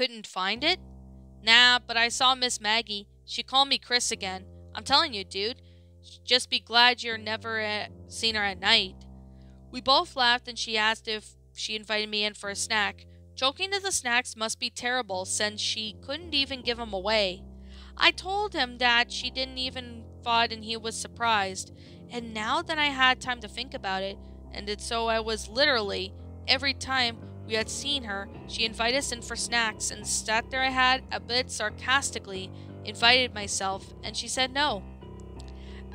couldn't find it? Nah, but I saw Miss Maggie. She called me Chris again. I'm telling you, dude. Just be glad you're never seen her at night. We both laughed and she asked if she invited me in for a snack. Choking to the snacks must be terrible since she couldn't even give them away. I told him that she didn't even fought and he was surprised. And now that I had time to think about it, and so I was literally, every time we had seen her, she invited us in for snacks, and sat there I had, a bit sarcastically, invited myself, and she said no.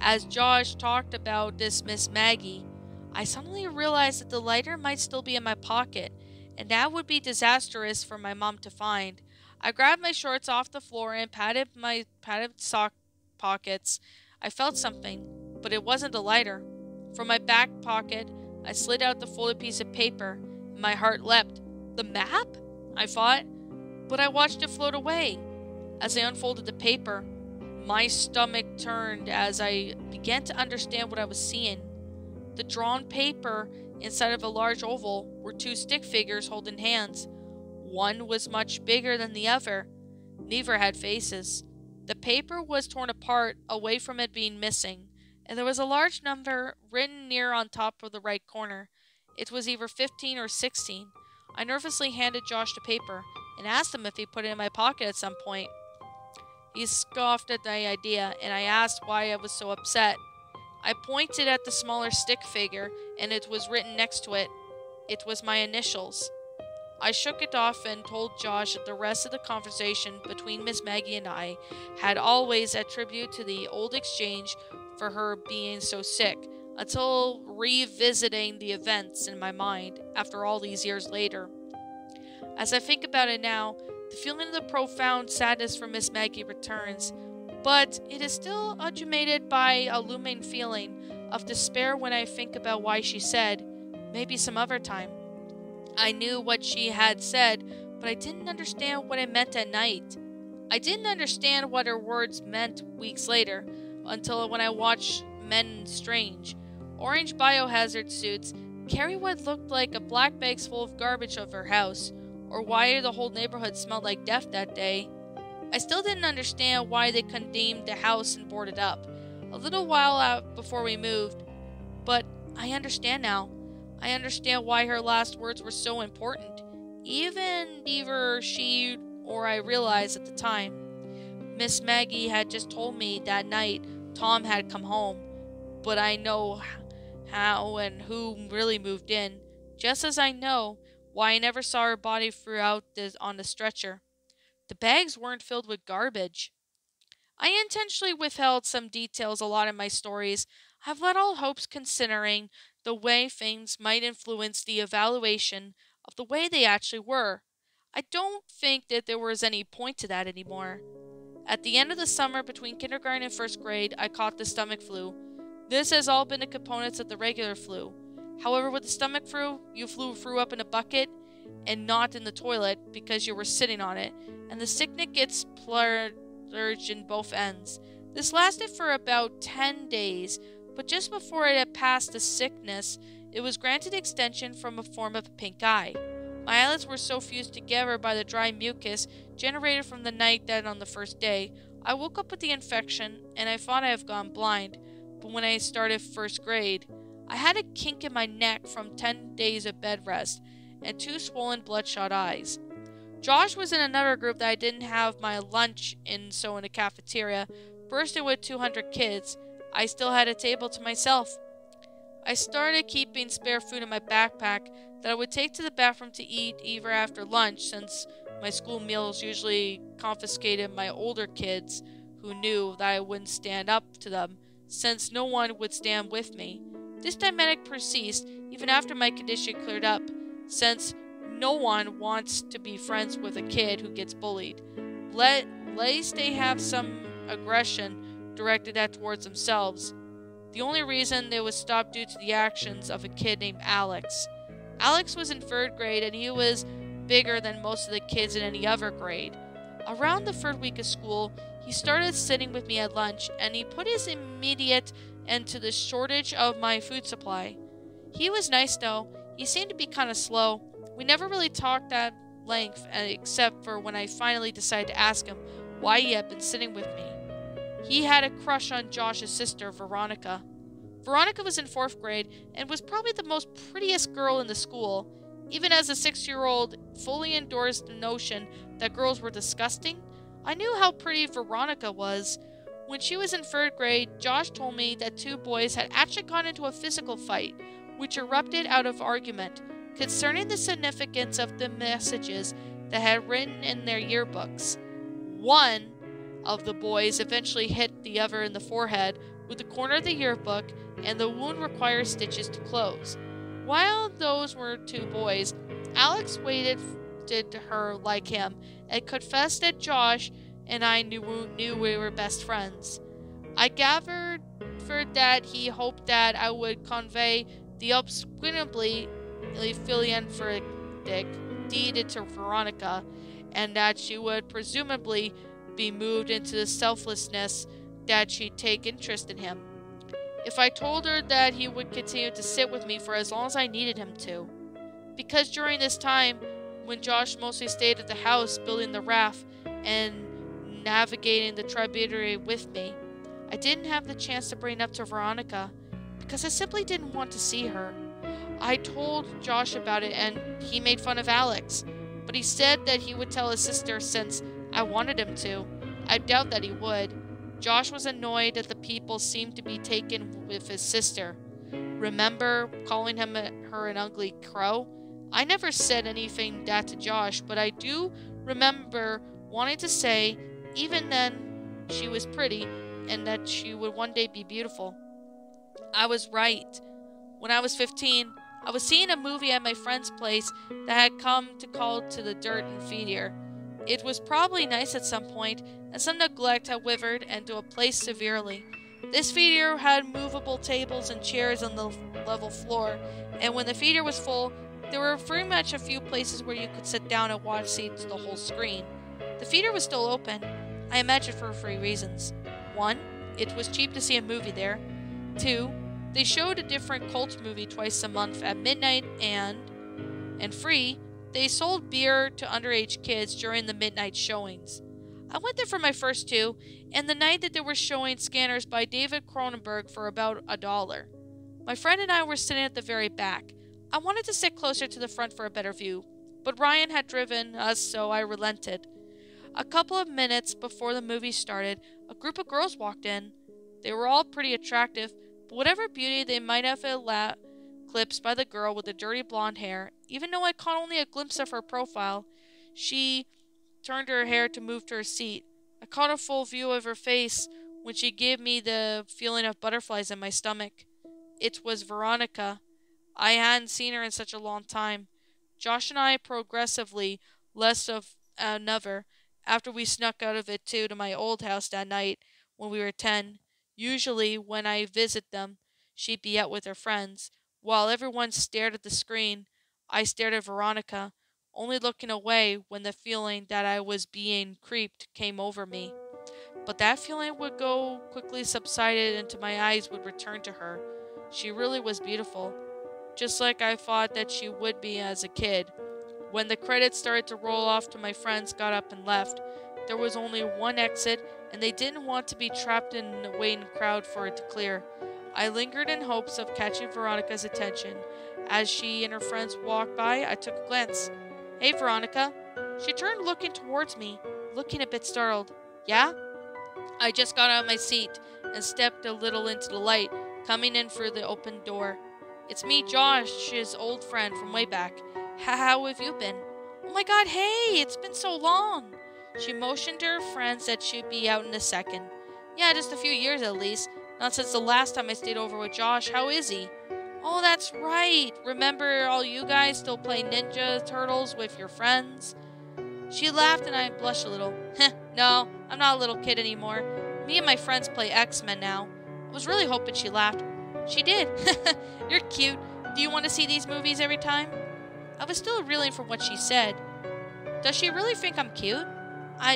As Josh talked about this Miss Maggie, I suddenly realized that the lighter might still be in my pocket, and that would be disastrous for my mom to find. I grabbed my shorts off the floor and patted my sock pockets. I felt something, but it wasn't a lighter. From my back pocket, I slid out the folded piece of paper, and my heart leapt. The map? I thought, but I watched it float away. As I unfolded the paper, my stomach turned as I began to understand what I was seeing. The drawn paper inside of a large oval were two stick figures holding hands. One was much bigger than the other. Neither had faces. The paper was torn apart, away from it being missing, and there was a large number written near on top of the right corner. It was either 15 or 16. I nervously handed Josh the paper and asked him if he put it in my pocket at some point. He scoffed at the idea, and I asked why I was so upset. I pointed at the smaller stick figure, and it was written next to it. It was my initials. I shook it off and told Josh that the rest of the conversation between Miss Maggie and I had always attributed to the old exchange for her being so sick, until revisiting the events in my mind after all these years later. As I think about it now, the feeling of the profound sadness for Miss Maggie returns, but it is still augmented by a looming feeling of despair when I think about why she said, maybe some other time. I knew what she had said, but I didn't understand what it meant at night. I didn't understand what her words meant weeks later, until when I watched Men Strange. Orange biohazard suits carry what looked like a black bag full of garbage of her house, or why the whole neighborhood smelled like death that day. I still didn't understand why they condemned the house and boarded up. A little while out before we moved, but I understand now. I understand why her last words were so important, even either she or I realized at the time. Miss Maggie had just told me that night Tom had come home, but I know how and who really moved in, just as I know why I never saw her body throughout on the stretcher. The bags weren't filled with garbage. I intentionally withheld some details a lot in my stories. I've let all hopes considering the way things might influence the evaluation of the way they actually were. I don't think that there was any point to that anymore. At the end of the summer between kindergarten and first grade, I caught the stomach flu. This has all been the components of the regular flu. However, with the stomach flu, you threw up in a bucket and not in the toilet because you were sitting on it, and the sickness gets splurged in both ends. This lasted for about 10 days, but just before it had passed the sickness, it was granted extension from a form of a pink eye. My eyelids were so fused together by the dry mucus generated from the night that on the first day, I woke up with the infection and I thought I had gone blind. But when I started first grade, I had a kink in my neck from 10 days of bed rest and two swollen bloodshot eyes. Josh was in another group that I didn't have my lunch in, so in the cafeteria, bursting with 200 kids, I still had a table to myself. I started keeping spare food in my backpack that I would take to the bathroom to eat either after lunch, since my school meals usually confiscated my older kids who knew that I wouldn't stand up to them, since no one would stand with me. This dynamic persists even after my condition cleared up, since no one wants to be friends with a kid who gets bullied. At least they have some aggression directed at towards themselves. The only reason they was stopped due to the actions of a kid named Alex. Alex was in third grade and he was bigger than most of the kids in any other grade. Around the third week of school, he started sitting with me at lunch and he put his immediate end to the shortage of my food supply. He was nice though. He seemed to be kind of slow. We never really talked that length, except for when I finally decided to ask him why he had been sitting with me. He had a crush on Josh's sister, Veronica. Veronica was in 4th grade and was probably the most prettiest girl in the school. Even as a 6-year-old fully endorsed the notion that girls were disgusting, I knew how pretty Veronica was. When she was in 3rd grade, Josh told me that 2 boys had actually gone into a physical fight, which erupted out of argument, concerning the significance of the messages that had written in their yearbooks. One of the boys eventually hit the other in the forehead with the corner of the yearbook, and the wound requires stitches to close. While those were 2 boys, Alex waited to her like him and confessed that Josh and I knew we were best friends. I gathered that he hoped that I would convey the obstinately philanthropic deed to Veronica, and that she would presumably be moved into the selflessness that she'd take interest in him, if I told her that he would continue to sit with me for as long as I needed him to. Because during this time, when Josh mostly stayed at the house building the raft and navigating the tributary with me, I didn't have the chance to bring it up to Veronica, because I simply didn't want to see her. I told Josh about it and he made fun of Alex, but he said that he would tell his sister since I wanted him to. I doubt that he would. Josh was annoyed that the people seemed to be taken with his sister. Remember calling her an ugly crow? I never said anything that to Josh, but I do remember wanting to say, even then, she was pretty and that she would one day be beautiful. I was right. When I was 15, I was seeing a movie at my friend's place that had come to call to the dirt and feeder. It was probably nice at some point, and some neglect had withered and to a place severely. This feeder had movable tables and chairs on the level floor, and when the feeder was full, there were pretty much a few places where you could sit down and watch seats the whole screen. The feeder was still open, I imagine for 3 reasons. 1, it was cheap to see a movie there. 2, they showed a different cult movie twice a month at midnight, and 3, they sold beer to underage kids during the midnight showings. I went there for my first 2, and the night that they were showing Scanners by David Cronenberg for about $1. My friend and I were sitting at the very back. I wanted to sit closer to the front for a better view, but Ryan had driven us, so I relented. A couple of minutes before the movie started, a group of girls walked in. They were all pretty attractive, but whatever beauty they might have eclipsed by the girl with the dirty blonde hair. Even though I caught only a glimpse of her profile, she turned her hair to move to her seat. I caught a full view of her face when she gave me the feeling of butterflies in my stomach. It was Veronica. I hadn't seen her in such a long time. Josh and I progressively less of another after we snuck out of it too to my old house that night when we were 10. Usually when I visit them, she'd be out with her friends. While everyone stared at the screen, I stared at Veronica, only looking away when the feeling that I was being creeped came over me. But that feeling would go quickly subsided until my eyes would return to her. She really was beautiful, just like I thought that she would be as a kid. When the credits started to roll off till my friends got up and left, there was only one exit and they didn't want to be trapped in the waiting crowd for it to clear. I lingered in hopes of catching Veronica's attention. As she and her friends walked by, I took a glance. "Hey, Veronica." She turned looking towards me, looking a bit startled. "Yeah?" I just got out of my seat and stepped a little into the light, coming in through the open door. "It's me, Josh, his old friend from way back. How have you been?" "Oh my god, hey, it's been so long." She motioned to her friends that she'd be out in a second. "Yeah, just a few years at least. Not since the last time I stayed over with Josh. How is he?" "Oh, that's right. Remember all you guys still play Ninja Turtles with your friends?" She laughed and I blushed a little. "Heh, no, I'm not a little kid anymore. Me and my friends play X-Men now." I was really hoping she laughed. She did. "You're cute. Do you want to see these movies every time?" I was still reeling from what she said. Does she really think I'm cute?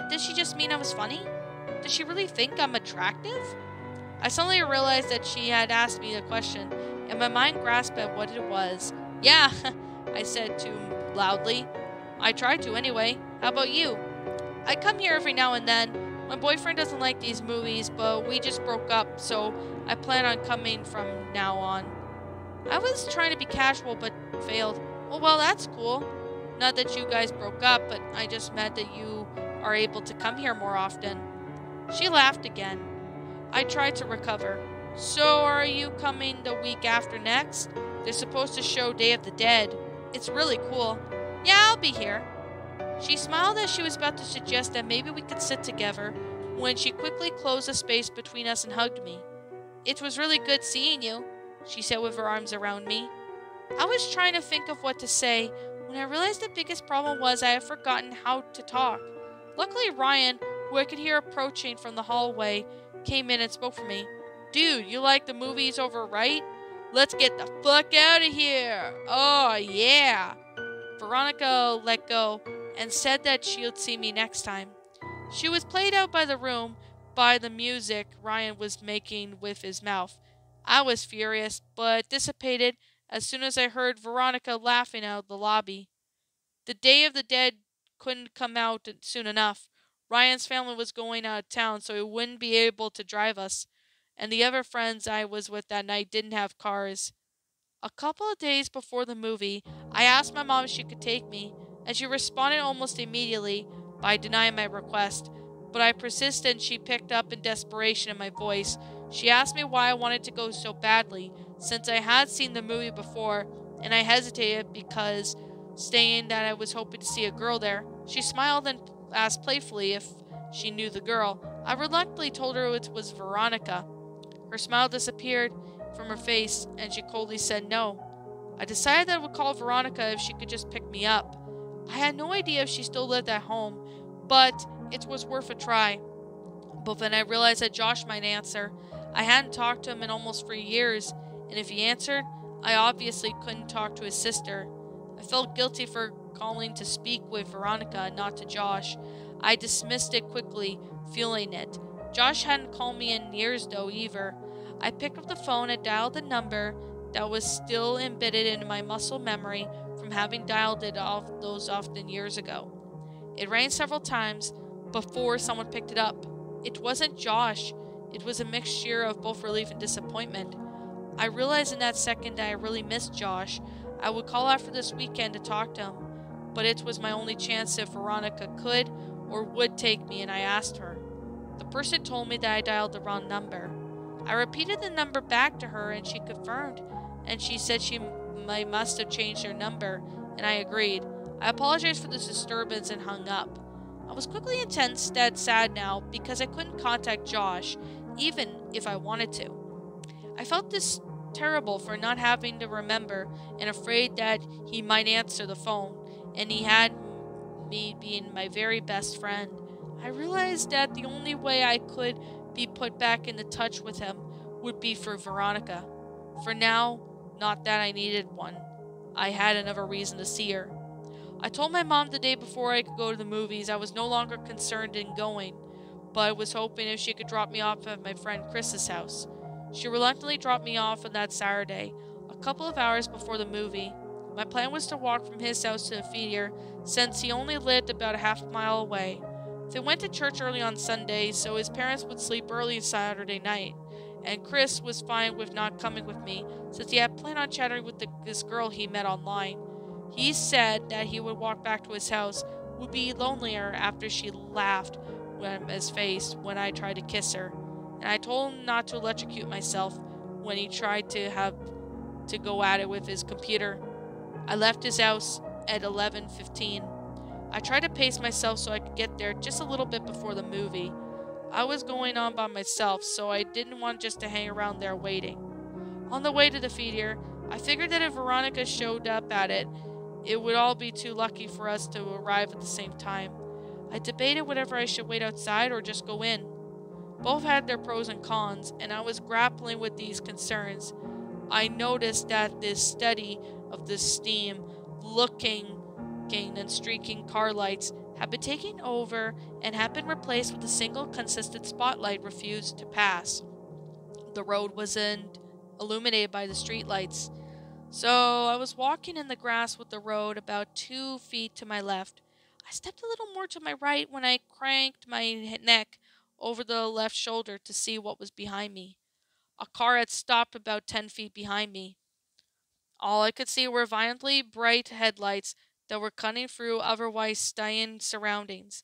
Does she just mean I was funny? Does she really think I'm attractive? I suddenly realized that she had asked me the question, and my mind grasped at what it was. "Yeah," I said too loudly. I try to anyway. How about you? I come here every now and then. My boyfriend doesn't like these movies, but we just broke up, so I plan on coming from now on. I was trying to be casual, but failed. Oh, well, that's cool. Not that you guys broke up, but I just meant that you are able to come here more often. She laughed again. I tried to recover. So are you coming the week after next? They're supposed to show Day of the Dead. It's really cool. Yeah, I'll be here. She smiled as she was about to suggest that maybe we could sit together, when she quickly closed the space between us and hugged me. It was really good seeing you, she said with her arms around me. I was trying to think of what to say when I realized the biggest problem was I had forgotten how to talk. Luckily, Ryan, who I could hear approaching from the hallway, came in and spoke for me. Dude, you like the movies over, right? Let's get the fuck out of here. Oh, yeah. Veronica let go and said that she'd see me next time. She was played out by the room by the music Ryan was making with his mouth. I was furious, but dissipated as soon as I heard Veronica laughing out of the lobby. The Day of the Dead couldn't come out soon enough. Ryan's family was going out of town, so he wouldn't be able to drive us, and the other friends I was with that night didn't have cars. A couple of days before the movie, I asked my mom if she could take me, and she responded almost immediately by denying my request, but I persisted and she picked up in desperation in my voice. She asked me why I wanted to go so badly, since I had seen the movie before, and I hesitated because saying that I was hoping to see a girl there. She smiled and asked playfully if she knew the girl. I reluctantly told her it was Veronica. Her smile disappeared from her face, and she coldly said no. I decided that I would call Veronica if she could just pick me up. I had no idea if she still lived at home, but it was worth a try. But then I realized that Josh might answer. I hadn't talked to him in almost 3 years, and if he answered, I obviously couldn't talk to his sister. I felt guilty for calling to speak with Veronica and not to Josh. I dismissed it quickly, feeling it. Josh hadn't called me in years though either. I picked up the phone and dialed the number that was still embedded in my muscle memory from having dialed it off those often years ago. It rang several times before someone picked it up. It wasn't Josh. It was a mixture of both relief and disappointment. I realized in that second that I really missed Josh. I would call after this weekend to talk to him, but it was my only chance if Veronica could or would take me, and I asked her. The person told me that I dialed the wrong number. I repeated the number back to her and she confirmed, and she said she must have changed her number, and I agreed. I apologized for this disturbance and hung up. I was quickly instead sad now because I couldn't contact Josh, even if I wanted to. I felt this terrible for not having to remember and afraid that he might answer the phone, and he had me being my very best friend. I realized that the only way I could be put back into touch with him would be for Veronica. For now, not that I needed one. I had another reason to see her. I told my mom the day before I could go to the movies I was no longer concerned in going, but I was hoping if she could drop me off at my friend Chris's house. She reluctantly dropped me off on that Saturday, a couple of hours before the movie. My plan was to walk from his house to the theater, since he only lived about a half-mile away. They went to church early on Sunday, so his parents would sleep early Saturday night, and Chris was fine with not coming with me, since he had planned on chatting with this girl he met online. He said that he would walk back to his house, would be lonelier after she laughed at his face when I tried to kiss her, and I told him not to electrocute myself when he tried to go at it with his computer. I left his house at 11:15. I tried to pace myself so I could get there just a little bit before the movie. I was going on by myself, so I didn't want just to hang around there waiting. On the way to the theater, I figured that if Veronica showed up at it, it would all be too lucky for us to arrive at the same time. I debated whether I should wait outside or just go in. Both had their pros and cons, and I was grappling with these concerns. I noticed that this study of the steam looking and streaking car lights had been taken over and had been replaced with a single consistent spotlight refused to pass. The road wasn't illuminated by the streetlights. So I was walking in the grass with the road about 2 feet to my left. I stepped a little more to my right when I cranked my neck over the left shoulder to see what was behind me. A car had stopped about 10 feet behind me. All I could see were violently bright headlights that were cutting through otherwise stylish surroundings.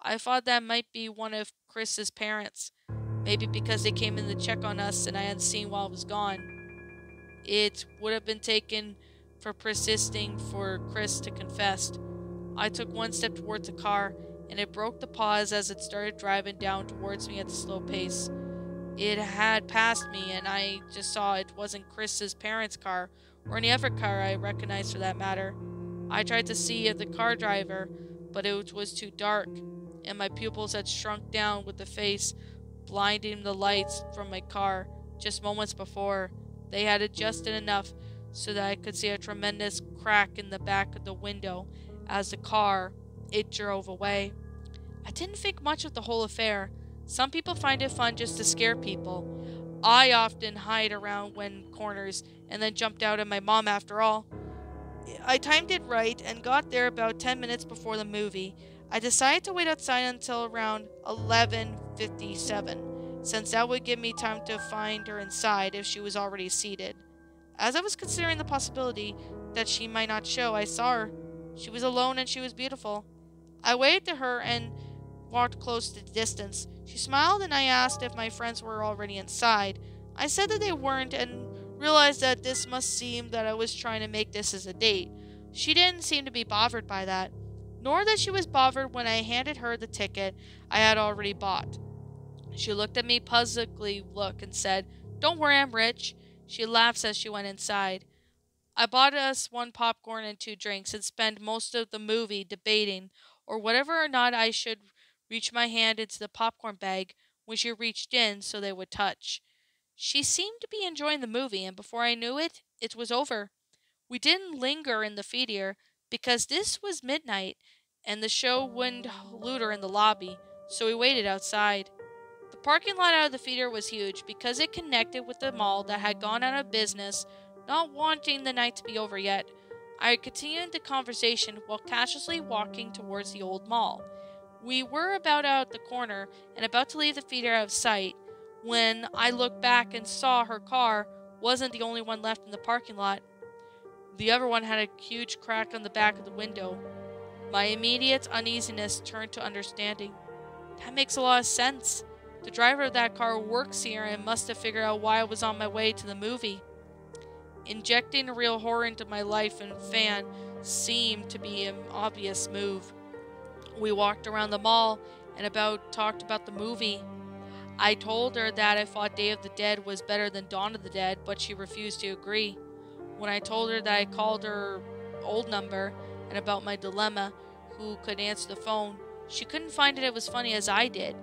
I thought that might be one of Chris's parents, maybe because they came in to check on us and I hadn't seen while I was gone. It would have been taken for persisting for Chris to confess. I took one step towards the car, and it broke the pause as it started driving down towards me at a slow pace. It had passed me, and I just saw it wasn't Chris's parents' car, or any other car I recognized for that matter. I tried to see at the car driver, but it was too dark, and my pupils had shrunk down with the face blinding the lights from my car just moments before. They had adjusted enough so that I could see a tremendous crack in the back of the window as the car, it drove away. I didn't think much of the whole affair. Some people find it fun just to scare people. I often hide around when corners and then jumped out at my mom after all. I timed it right and got there about 10 minutes before the movie. I decided to wait outside until around 11:57. Since that would give me time to find her inside if she was already seated. As I was considering the possibility that she might not show, I saw her. She was alone and she was beautiful. I waved to her and walked close to the distance. She smiled and I asked if my friends were already inside. I said that they weren't and realized that this must seem that I was trying to make this as a date. She didn't seem to be bothered by that, nor that she was bothered when I handed her the ticket I had already bought. She looked at me puzzledly and said, "Don't worry, I'm rich." She laughed as she went inside. I bought us one popcorn and 2 drinks and spent most of the movie debating or whatever or not I should reach my hand into the popcorn bag when she reached in so they would touch. She seemed to be enjoying the movie, and before I knew it, it was over. We didn't linger in the theater because this was midnight and the show wouldn't loiter in the lobby, so we waited outside. The parking lot out of the theater was huge because it connected with the mall that had gone out of business, not wanting the night to be over yet. I continued the conversation while cautiously walking towards the old mall. We were about out the corner and about to leave the theater out of sight when I looked back and saw her car wasn't the only one left in the parking lot. The other one had a huge crack on the back of the window. My immediate uneasiness turned to understanding. That makes a lot of sense. The driver of that car works here and must have figured out why I was on my way to the movie. Injecting real horror into my life and fan seemed to be an obvious move. We walked around the mall and talked about the movie. I told her that I thought Day of the Dead was better than Dawn of the Dead, but she refused to agree. When I told her that I called her old number and about my dilemma, who could answer the phone, she couldn't find it was funny as I did,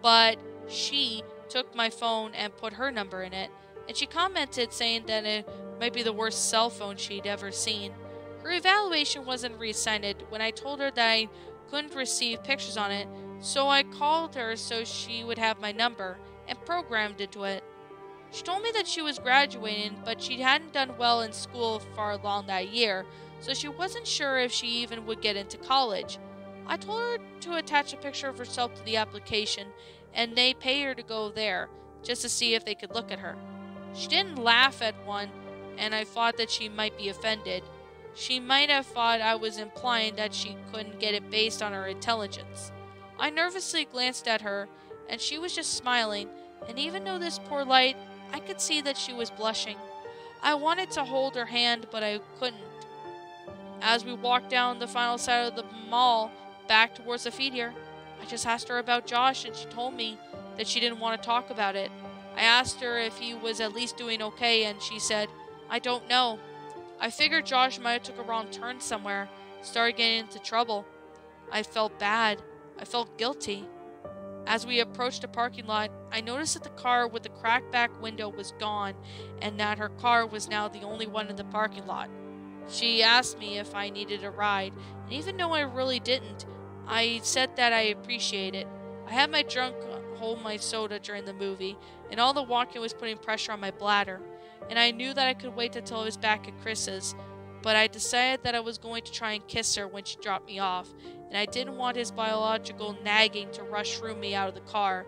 but she took my phone and put her number in it, and she commented saying that it might be the worst cell phone she'd ever seen. Her evaluation wasn't re-signed when I told her that I couldn't receive pictures on it, so I called her so she would have my number and programmed into it. She told me that she was graduating, but she hadn't done well in school far along that year, so she wasn't sure if she even would get into college. I told her to attach a picture of herself to the application, and they pay her to go there, just to see if they could look at her. She didn't laugh at one, and I thought that she might be offended. She might have thought I was implying that she couldn't get it based on her intelligence. I nervously glanced at her, and she was just smiling, and even though this poor light, I could see that she was blushing. I wanted to hold her hand, but I couldn't. As we walked down the final side of the mall, back towards the theater, I just asked her about Josh, and she told me that she didn't want to talk about it. I asked her if he was at least doing okay, and she said, "I don't know. I figured Josh might have took a wrong turn somewhere, started getting into trouble." I felt bad. I felt guilty. As we approached the parking lot, I noticed that the car with the cracked back window was gone, and that her car was now the only one in the parking lot. She asked me if I needed a ride, and even though I really didn't, I said that I appreciate it. I had my drunk hold my soda during the movie, and all the walking was putting pressure on my bladder. and I knew that I could wait until I was back at Chris's, but I decided that I was going to try and kiss her when she dropped me off, and I didn't want his biological nagging to rush through me out of the car.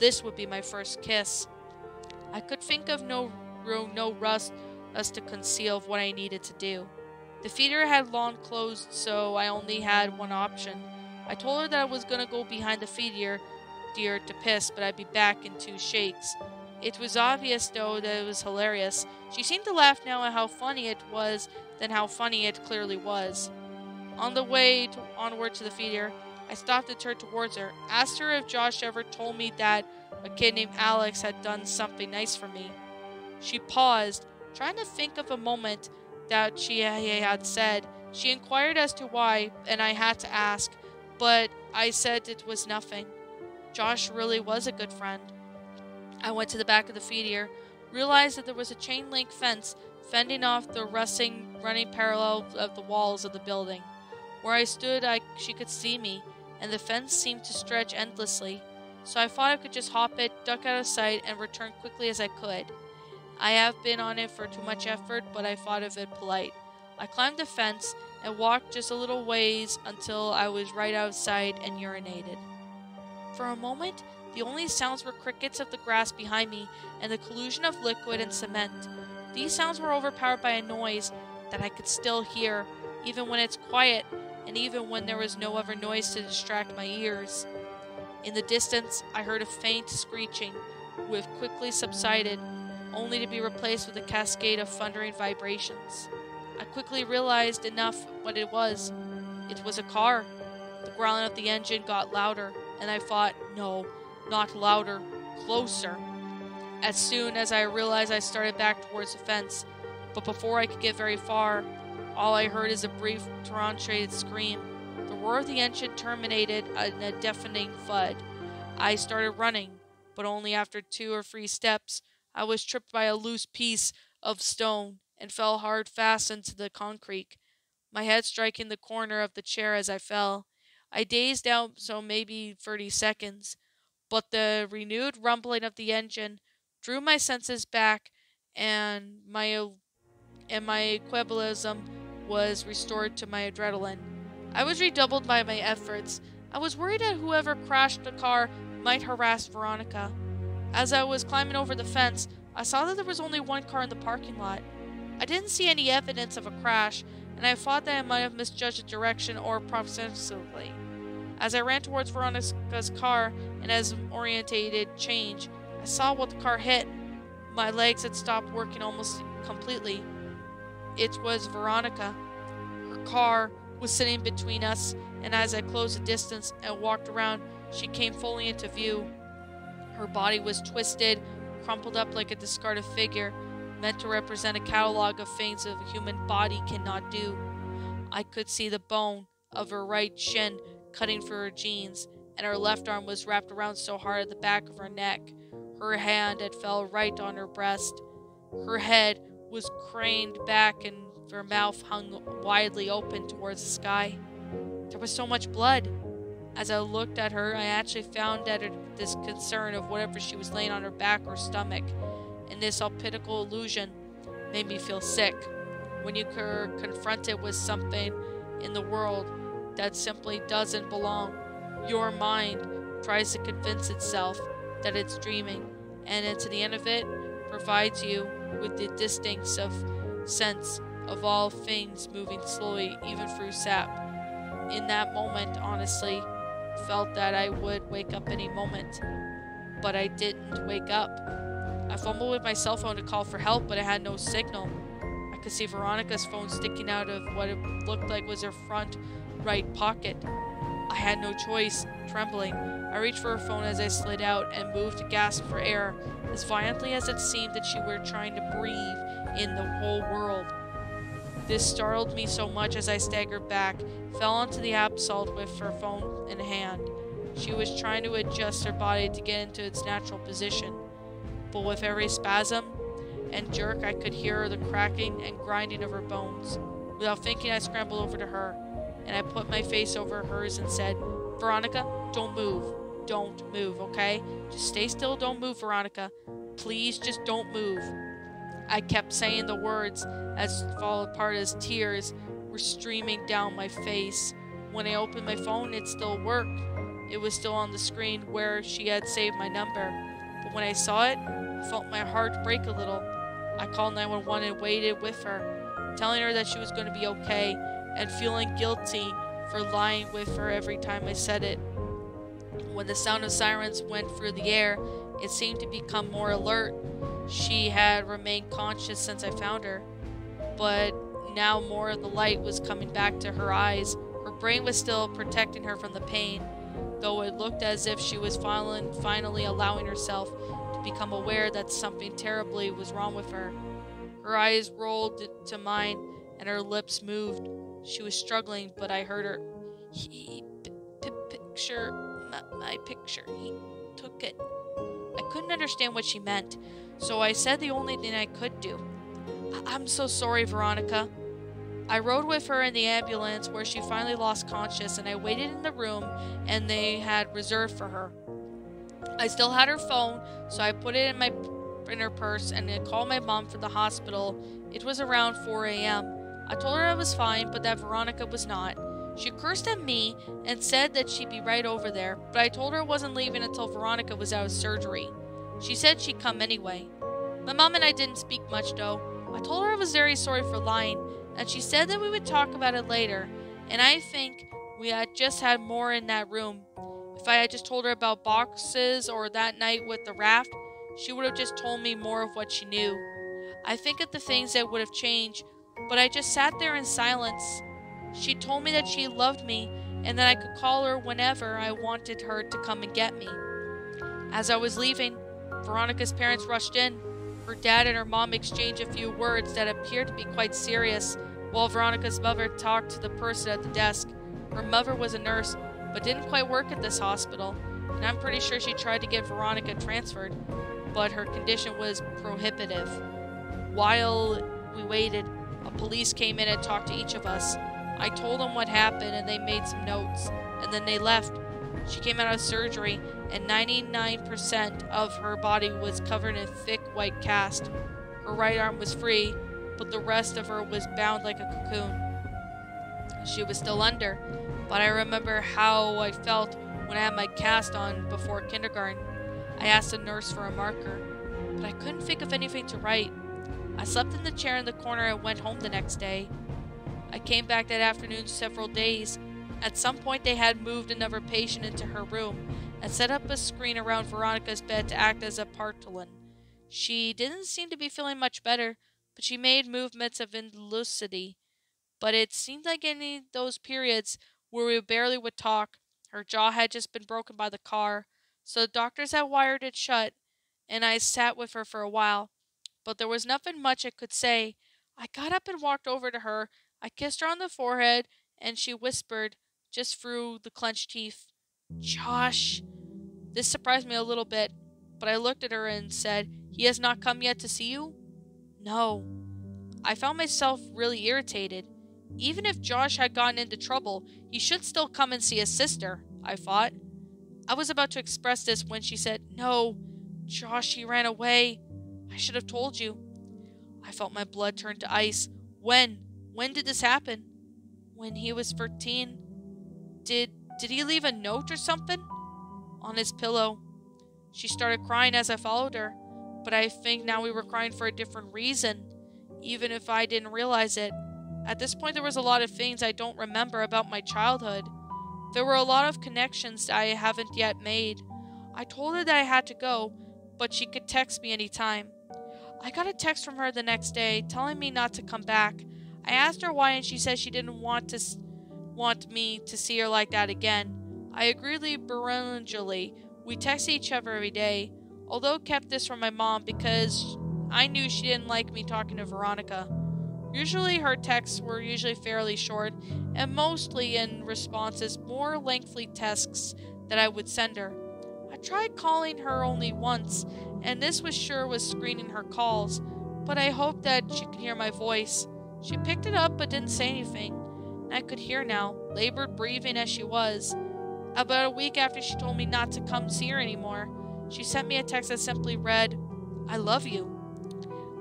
This would be my first kiss. I could think of no room, no rust as to conceal what I needed to do. The theater had long closed, so I only had one option. I told her that I was going to go behind the theater to piss, but I'd be back in 2 shakes. It was obvious, though, that it was hilarious. She seemed to laugh now at how funny it was than how funny it clearly was. On the way onward to the theater, I stopped and turned towards her, asked her if Josh ever told me that a kid named Alex had done something nice for me. She paused, trying to think of a moment that she had said. She inquired as to why, and I had to ask, but I said it was nothing. Josh really was a good friend. I went to the back of the theater, realized that there was a chain link fence fending off the running parallel of the walls of the building. Where I stood, she could see me, and the fence seemed to stretch endlessly, so I thought I could just hop it, duck out of sight, and return quickly as I could. I have been on it for too much effort, but I thought of it polite. I climbed the fence and walked just a little ways until I was right outside and urinated. For a moment, the only sounds were crickets of the grass behind me and the collusion of liquid and cement. These sounds were overpowered by a noise that I could still hear, even when it's quiet and even when there was no other noise to distract my ears. In the distance, I heard a faint screeching, which quickly subsided, only to be replaced with a cascade of thundering vibrations. I quickly realized enough what it was. It was a car. The growling of the engine got louder, and I thought, no, not louder, closer. As soon as I realized, I started back towards the fence, but before I could get very far, all I heard is a brief, torrented scream. The roar of the engine terminated in a deafening thud. I started running, but only after 2 or 3 steps, I was tripped by a loose piece of stone and fell hard fastened to the concrete, my head striking the corner of the chair as I fell. I dazed out, so maybe 30 seconds, but the renewed rumbling of the engine drew my senses back, and my equilibrium was restored to my adrenaline. I was redoubled by my efforts. I was worried that whoever crashed the car might harass Veronica. As I was climbing over the fence, I saw that there was only one car in the parking lot. I didn't see any evidence of a crash, and I thought that I might have misjudged the direction or approximately. As I ran towards Veronica's car and as orientated change, I saw what the car hit. My legs had stopped working almost completely. It was Veronica. Her car was sitting between us, and as I closed the distance and walked around, she came fully into view. Her body was twisted, crumpled up like a discarded figure, meant to represent a catalog of things that a human body cannot do. I could see the bone of her right shin cutting through her jeans, and her left arm was wrapped around so hard at the back of her neck. Her hand had fell right on her breast. Her head was craned back and her mouth hung widely open towards the sky. There was so much blood. As I looked at her, I actually found that this concern of whatever she was laying on her back or stomach, and this optical illusion made me feel sick. When you are confronted with something in the world that simply doesn't belong, your mind tries to convince itself that it's dreaming, and to the end of it, provides you with the distinct sense of all things moving slowly, even through sap. In that moment, honestly, felt that I would wake up any moment, but I didn't wake up. I fumbled with my cell phone to call for help, but I had no signal. I could see Veronica's phone sticking out of what it looked like was her front right pocket. I had no choice. Trembling, I reached for her phone as I slid out and moved to gasp for air, as violently as it seemed that she were trying to breathe in the whole world. This startled me so much as I staggered back, fell onto the asphalt with her phone in hand. She was trying to adjust her body to get into its natural position. But with every spasm and jerk, I could hear the cracking and grinding of her bones. Without thinking, I scrambled over to her, and I put my face over hers and said, "Veronica, don't move. Don't move, okay? Just stay still. Don't move, Veronica. Please, just don't move." I kept saying the words as it fell apart as tears were streaming down my face. When I opened my phone, it still worked. It was still on the screen where she had saved my number. But when I saw it, I felt my heart break a little. I called 911 and waited with her, telling her that she was going to be okay and feeling guilty for lying with her every time I said it. When the sound of sirens went through the air, it seemed to become more alert. She had remained conscious since I found her, but now more of the light was coming back to her eyes. Her brain was still protecting her from the pain, though it looked as if she was finally allowing herself to become aware that something terribly was wrong with her. Her eyes rolled to mine, and her lips moved. She was struggling, but I heard her. He my picture. He took it. I couldn't understand what she meant, so I said the only thing I could do. I'm so sorry, Veronica. I rode with her in the ambulance where she finally lost consciousness, and I waited in the room and they had reserved for her. I still had her phone, so I put it in my her purse and I called my mom from the hospital. It was around 4 a.m. I told her I was fine, but that Veronica was not. She cursed at me and said that she'd be right over there, but I told her I wasn't leaving until Veronica was out of surgery. She said she'd come anyway. My mom and I didn't speak much, though. I told her I was very sorry for lying, and she said that we would talk about it later, and I think we had just had more in that room. If I had just told her about boxes or that night with the raft, she would have just told me more of what she knew. I think of the things that would have changed, but I just sat there in silence. She told me that she loved me and that I could call her whenever I wanted her to come and get me. As I was leaving, Veronica's parents rushed in. Her dad and her mom exchanged a few words that appeared to be quite serious, while Veronica's mother talked to the person at the desk. Her mother was a nurse, but didn't quite work at this hospital, and I'm pretty sure she tried to get Veronica transferred, but her condition was prohibitive. While we waited, a police came in and talked to each of us. I told them what happened, and they made some notes, and then they left. She came out of surgery, and 99% of her body was covered in a thick white cast. Her right arm was free, but the rest of her was bound like a cocoon. She was still under, but I remember how I felt when I had my cast on before kindergarten. I asked the nurse for a marker, but I couldn't think of anything to write. I slept in the chair in the corner and went home the next day. I came back that afternoon several days. At some point, they had moved another patient into her room and set up a screen around Veronica's bed to act as a tarpaulin. She didn't seem to be feeling much better, but she made movements of lucidity. But it seemed like any of those periods where we barely would talk. Her jaw had just been broken by the car, so the doctors had wired it shut, and I sat with her for a while. But there was nothing much I could say. I got up and walked over to her. I kissed her on the forehead, and she whispered, just through the clenched teeth, "Josh." This surprised me a little bit, but I looked at her and said, "He has not come yet to see you?" "No." I found myself really irritated. Even if Josh had gotten into trouble, he should still come and see his sister, I thought. I was about to express this when she said, "No, Josh, he ran away. I should have told you." I felt my blood turn to ice. When did this happen? When he was 13. Did he leave a note or something? On his pillow. She started crying as I followed her, but I think now we were crying for a different reason, even if I didn't realize it. At this point, there was a lot of things I don't remember about my childhood. There were a lot of connections I haven't yet made. I told her that I had to go, but she could text me anytime. I got a text from her the next day telling me not to come back. I asked her why, and she said she didn't want me to see her like that again. I agreed begrudgingly. We texted each other every day, although kept this from my mom because I knew she didn't like me talking to Veronica. Usually her texts were fairly short and mostly in responses more lengthy texts that I would send her. I tried calling her only once, and this was screening her calls, but I hoped that she could hear my voice. She picked it up but didn't say anything, and I could hear now, labored breathing as she was. About a week after she told me not to come see her anymore, she sent me a text that simply read, "I love you."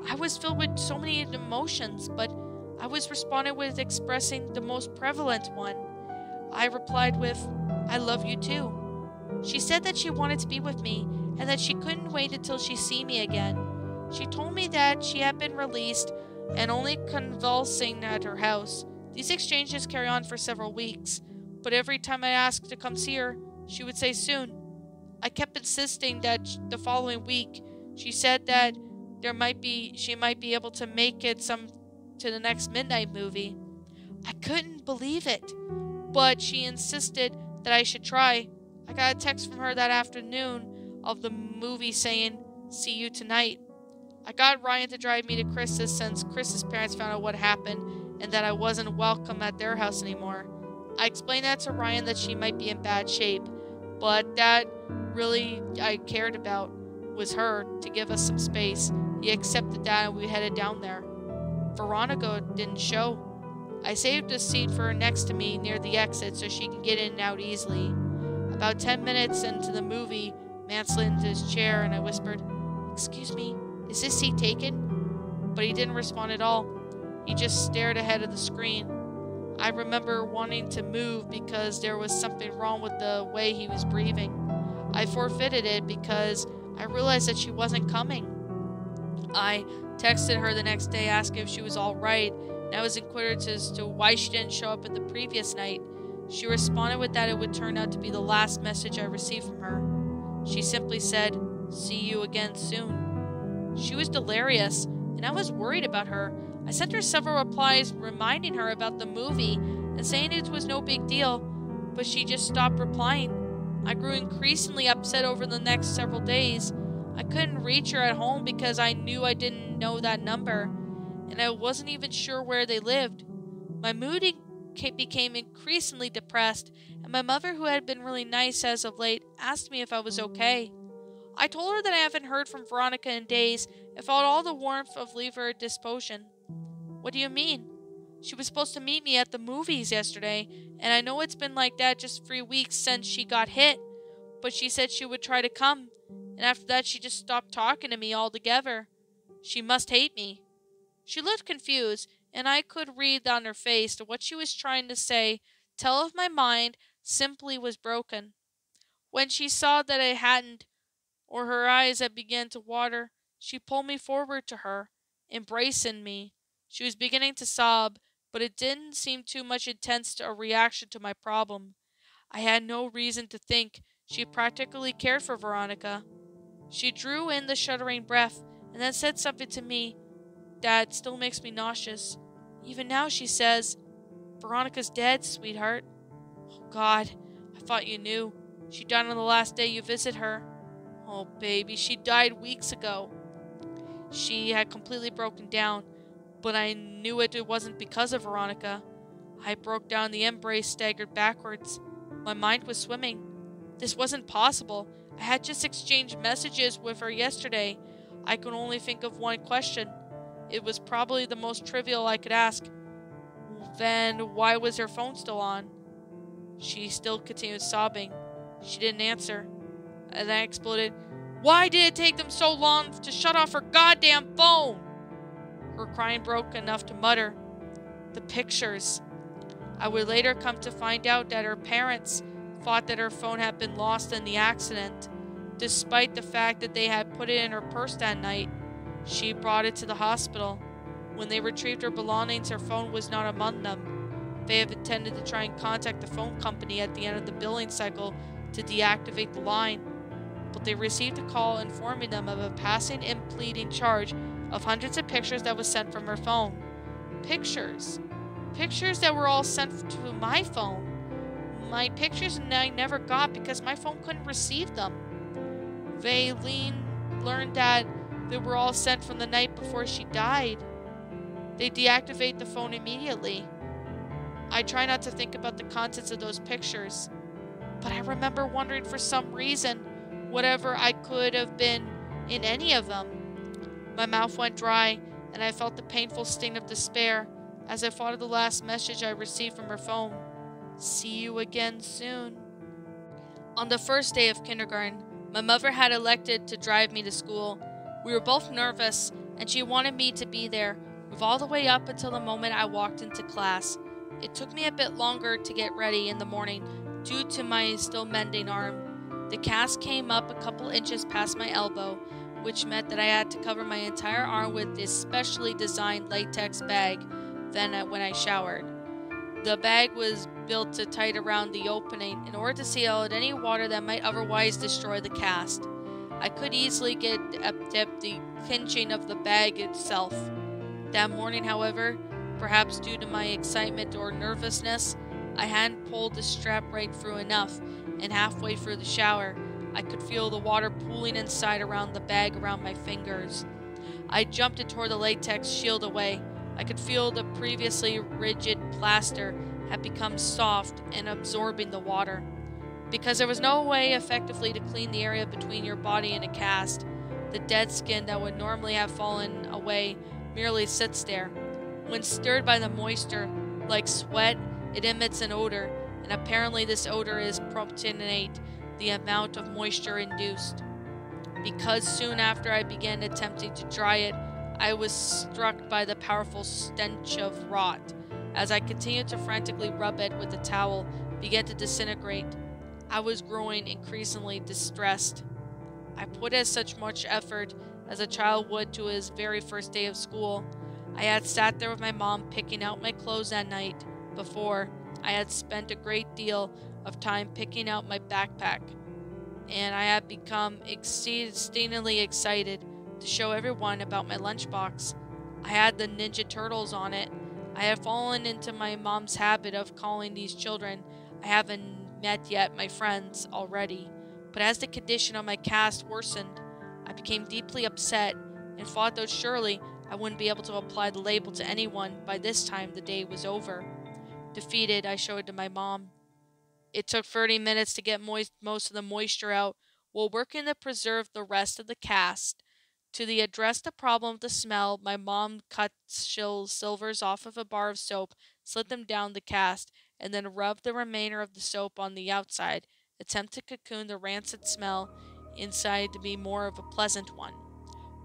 I was filled with so many emotions, but I was responded with expressing the most prevalent one. I replied with, "I love you too." She said that she wanted to be with me and that she couldn't wait until she see me again. She told me that she had been released and only convulsing at her house. These exchanges carry on for several weeks, but every time I asked to come see her, she would say soon. I kept insisting that the following week, she said that she might be able to make it to the next midnight movie. I couldn't believe it, but she insisted that I should try. I got a text from her that afternoon of the movie saying, "See you tonight." I got Ryan to drive me to Chris's, since Chris's parents found out what happened and that I wasn't welcome at their house anymore. I explained that to Ryan, that she might be in bad shape, but that really I cared about was her, to give us some space. He accepted that and we headed down there. Veronica didn't show. I saved a seat for her next to me near the exit so she can get in and out easily. About 10 minutes into the movie, man slid into his chair and I whispered, "Excuse me, is this seat taken?" But he didn't respond at all. He just stared ahead of the screen. I remember wanting to move because there was something wrong with the way he was breathing. I forfeited it because I realized that she wasn't coming. I texted her the next day asking if she was alright, and I was inquisitive as to why she didn't show up at the previous night. She responded with that it would turn out to be the last message I received from her. She simply said, "See you again soon." She was delirious, and I was worried about her. I sent her several replies reminding her about the movie and saying it was no big deal, but she just stopped replying. I grew increasingly upset over the next several days. I couldn't reach her at home because I knew I didn't know that number, and I wasn't even sure where they lived. My mood became increasingly depressed, and my mother, who had been really nice as of late, asked me if I was okay. I told her that I haven't heard from Veronica in days and felt all the warmth of leaving her disposition. "What do you mean? She was supposed to meet me at the movies yesterday, and I know it's been like that just 3 weeks since she got hit, but she said she would try to come, and after that she just stopped talking to me altogether. She must hate me." She looked confused, and I could read on her face that what she was trying to say, tell if my mind simply was broken. When she saw that I hadn't, or her eyes had begun to water, she pulled me forward to her, embracing me. She was beginning to sob, but it didn't seem too much intense to a reaction to my problem. I had no reason to think she practically cared for Veronica. She drew in the shuddering breath and then said something to me that still makes me nauseous. Even now she says, "Veronica's dead, sweetheart." "Oh God, I thought you knew. She died on the last day you visit her." "Oh baby, she died weeks ago." She had completely broken down, but I knew it wasn't because of Veronica. I broke down the embrace, staggered backwards. My mind was swimming. This wasn't possible. I had just exchanged messages with her yesterday. I could only think of one question. It was probably the most trivial I could ask. Then why was her phone still on? She still continued sobbing. She didn't answer. And I exploded, "Why did it take them so long to shut off her goddamn phone?" Her crying broke enough to mutter, "The pictures." I would later come to find out that her parents thought that her phone had been lost in the accident, despite the fact that they had put it in her purse that night. She brought it to the hospital. When they retrieved her belongings, her phone was not among them. They have intended to try and contact the phone company at the end of the billing cycle to deactivate the line, but they received a call informing them of a passing and pleading charge of hundreds of pictures that was sent from her phone. Pictures that were all sent to my phone. My pictures I never got because my phone couldn't receive them. Vaylene learned that they were all sent from the night before she died. They deactivate the phone immediately. I try not to think about the contents of those pictures, but I remember wondering for some reason whatever I could have been in any of them. My mouth went dry, and I felt the painful sting of despair as I thought of the last message I received from her phone. "See you again soon." On the first day of kindergarten, my mother had elected to drive me to school. We were both nervous, and she wanted me to be there all the way up until the moment I walked into class. It took me a bit longer to get ready in the morning due to my still mending arm. The cast came up a couple inches past my elbow, which meant that I had to cover my entire arm with this specially designed latex bag then when I showered. The bag was built to tight around the opening in order to seal out any water that might otherwise destroy the cast. I could easily get at the pinching of the bag itself. That morning, however, perhaps due to my excitement or nervousness, I hadn't pulled the strap right through enough, and halfway through the shower, I could feel the water pooling inside around the bag around my fingers. I jumped and tore the latex shield away. I could feel the previously rigid plaster had become soft and absorbing the water. Because there was no way effectively to clean the area between your body and a cast, the dead skin that would normally have fallen away merely sits there. When stirred by the moisture, like sweat, it emits an odor, and apparently this odor is proportionate the amount of moisture induced. Because soon after I began attempting to dry it, I was struck by the powerful stench of rot. As I continued to frantically rub it with the towel, it began to disintegrate. I was growing increasingly distressed. I put in such much effort as a child would to his very first day of school. I had sat there with my mom picking out my clothes that night before. I had spent a great deal of time picking out my backpack, and I had become exceedingly excited to show everyone about my lunchbox. I had the Ninja Turtles on it. I had fallen into my mom's habit of calling these children I haven't met yet my friends already, but as the condition of my cast worsened, I became deeply upset and thought that surely I wouldn't be able to apply the label to anyone by this time the day was over. Defeated, I showed it to my mom. It took 30 minutes to get most of the moisture out while working to preserve the rest of the cast. To address the problem of the smell, my mom cut silvers off of a bar of soap, slid them down the cast, and then rubbed the remainder of the soap on the outside, attempting to cocoon the rancid smell inside to be more of a pleasant one.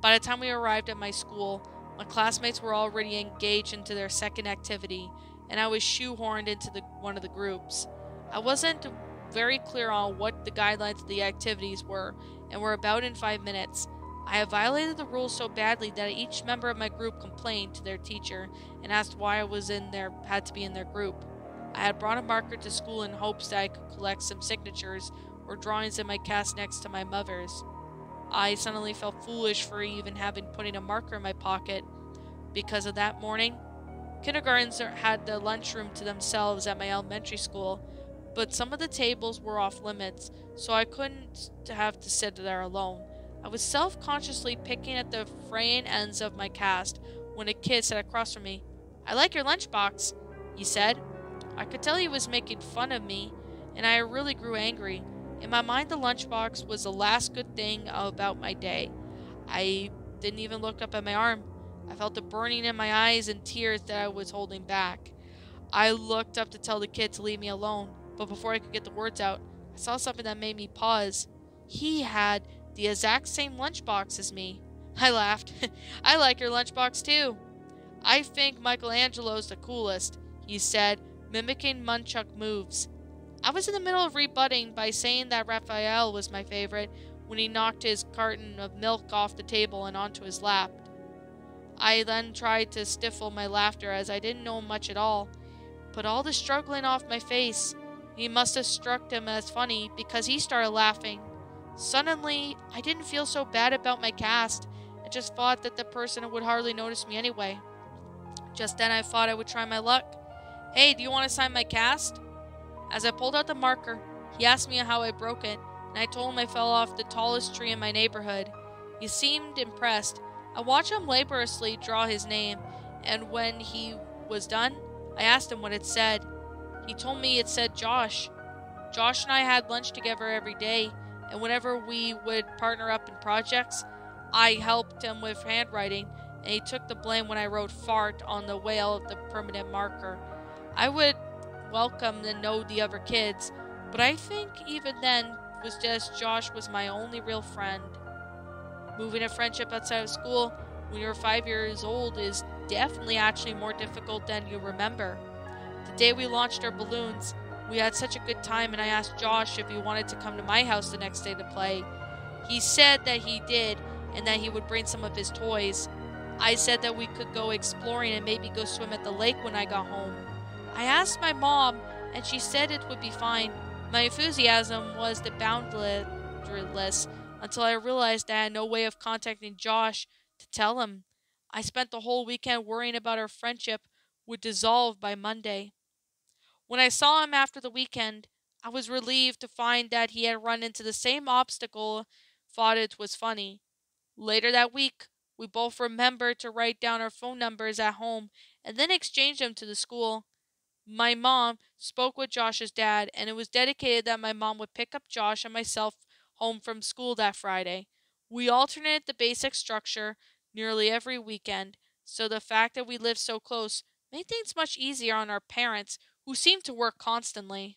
By the time we arrived at my school, my classmates were already engaged into their second activity, and I was shoehorned into one of the groups. I wasn't very clear on what the guidelines of the activities were, and were about in 5 minutes. I had violated the rules so badly that each member of my group complained to their teacher and asked why I had to be in their group. I had brought a marker to school in hopes that I could collect some signatures or drawings in my cast next to my mother's. I suddenly felt foolish for even having putting a marker in my pocket. Because of that morning, kindergartens had the lunchroom to themselves at my elementary school, but some of the tables were off limits, so I couldn't have to sit there alone. I was self-consciously picking at the fraying ends of my cast when a kid sat across from me. "I like your lunchbox," he said. I could tell he was making fun of me, and I really grew angry. In my mind, the lunchbox was the last good thing about my day. I didn't even look up at my arm. I felt the burning in my eyes and tears that I was holding back. I looked up to tell the kid to leave me alone, but before I could get the words out, I saw something that made me pause. He had the exact same lunchbox as me. I laughed. "I like your lunchbox too." "I think Michelangelo's the coolest," he said, mimicking nunchuck moves. I was in the middle of rebutting by saying that Raphael was my favorite when he knocked his carton of milk off the table and onto his lap. I then tried to stifle my laughter as I didn't know much at all, but all the struggling off my face. He must have struck him as funny because he started laughing. Suddenly, I didn't feel so bad about my cast. I just thought that the person would hardly notice me anyway. Just then I thought I would try my luck. "Hey, do you want to sign my cast?" As I pulled out the marker, he asked me how I broke it, and I told him I fell off the tallest tree in my neighborhood. He seemed impressed. I watched him laboriously draw his name, and when he was done, I asked him what it said. He told me it said Josh. Josh and I had lunch together every day, and whenever we would partner up in projects, I helped him with handwriting, and he took the blame when I wrote fart on the whale of the permanent marker. I would welcome to know the other kids, but I think even then was just Josh was my only real friend. Moving to friendship outside of school, when you're 5 years old is definitely actually more difficult than you remember. The day we launched our balloons, we had such a good time, and I asked Josh if he wanted to come to my house the next day to play. He said that he did, and that he would bring some of his toys. I said that we could go exploring and maybe go swim at the lake when I got home. I asked my mom, and she said it would be fine. My enthusiasm was boundless until I realized I had no way of contacting Josh to tell him. I spent the whole weekend worrying about our friendship would dissolve by Monday. When I saw him after the weekend, I was relieved to find that he had run into the same obstacle. Thought it was funny. Later that week, we both remembered to write down our phone numbers at home and then exchange them to the school. My mom spoke with Josh's dad, and it was dedicated that my mom would pick up Josh and myself home from school that Friday. We alternated the basic structure nearly every weekend, so the fact that we lived so close made things much easier on our parents, who seemed to work constantly.